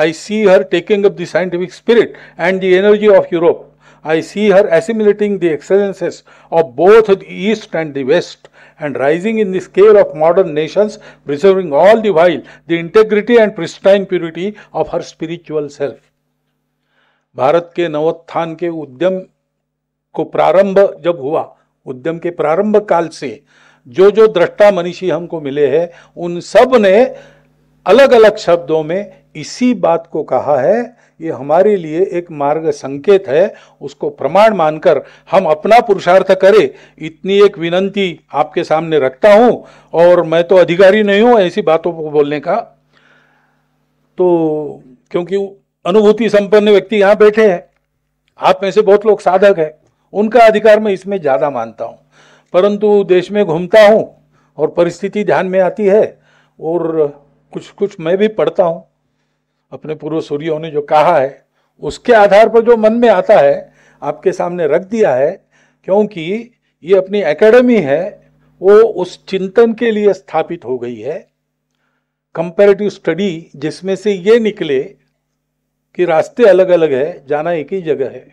I see her taking up the scientific spirit and the energy of Europe. I see her assimilating the excellences of both the East and the West, and rising in the scale of modern nations, preserving all the while the integrity and pristine purity of her spiritual self. Bharat के नवोत्थान के उद्यम को प्रारंभ जब हुआ, उद्यम के प्रारंभ काल से जो जो दृष्टा मनीषी हमको मिले हैं, उन सब ने अलग अलग शब्दों में इसी बात को कहा है। ये हमारे लिए एक मार्ग संकेत है, उसको प्रमाण मानकर हम अपना पुरुषार्थ करें, इतनी एक विनंती आपके सामने रखता हूं। और मैं तो अधिकारी नहीं हूं ऐसी बातों को बोलने का, तो क्योंकि अनुभूति संपन्न व्यक्ति यहाँ बैठे हैं, आप में से बहुत लोग साधक हैं, उनका अधिकार मैं इसमें ज़्यादा मानता हूँ। परंतु देश में घूमता हूँ, और परिस्थिति ध्यान में आती है। और कुछ कुछ मैं भी पढ़ता हूँ, अपने पूर्व सूर्यों ने जो कहा है उसके आधार पर जो मन में आता है आपके सामने रख दिया है, क्योंकि ये अपनी एकेडमी है वो उस चिंतन के लिए स्थापित हो गई है। कंपैरेटिव स्टडी जिसमें से ये निकले कि रास्ते अलग अलग है, जाना एक ही जगह है,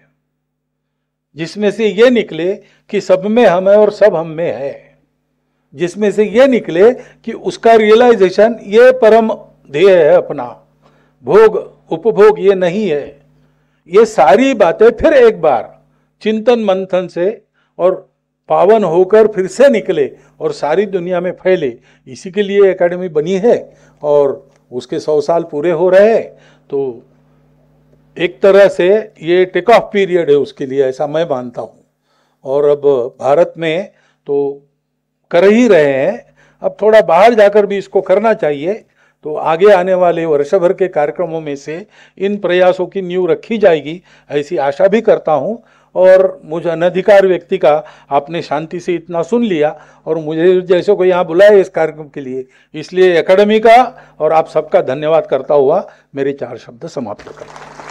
जिसमें से ये निकले कि सब में हम है और सब हम में है, जिसमें से ये निकले कि उसका रियलाइजेशन ये परम ध्येय है अपना, भोग उपभोग ये नहीं है। ये सारी बातें फिर एक बार चिंतन मंथन से और पावन होकर फिर से निकले और सारी दुनिया में फैले, इसी के लिए एकेडमी बनी है और उसके सौ साल पूरे हो रहे हैं। तो एक तरह से ये टेक ऑफ पीरियड है उसके लिए, ऐसा मैं मानता हूँ। और अब भारत में तो कर ही रहे हैं, अब थोड़ा बाहर जाकर भी इसको करना चाहिए। तो आगे आने वाले वर्ष भर के कार्यक्रमों में से इन प्रयासों की नींव रखी जाएगी, ऐसी आशा भी करता हूँ। और मुझे अनधिकार व्यक्ति का आपने शांति से इतना सुन लिया और मुझे जैसे कोई यहाँ बुलाया इस कार्यक्रम के लिए, इसलिए एकेडमी का और आप सबका धन्यवाद करता हुआ मेरे चार शब्द समाप्त करता हूँ।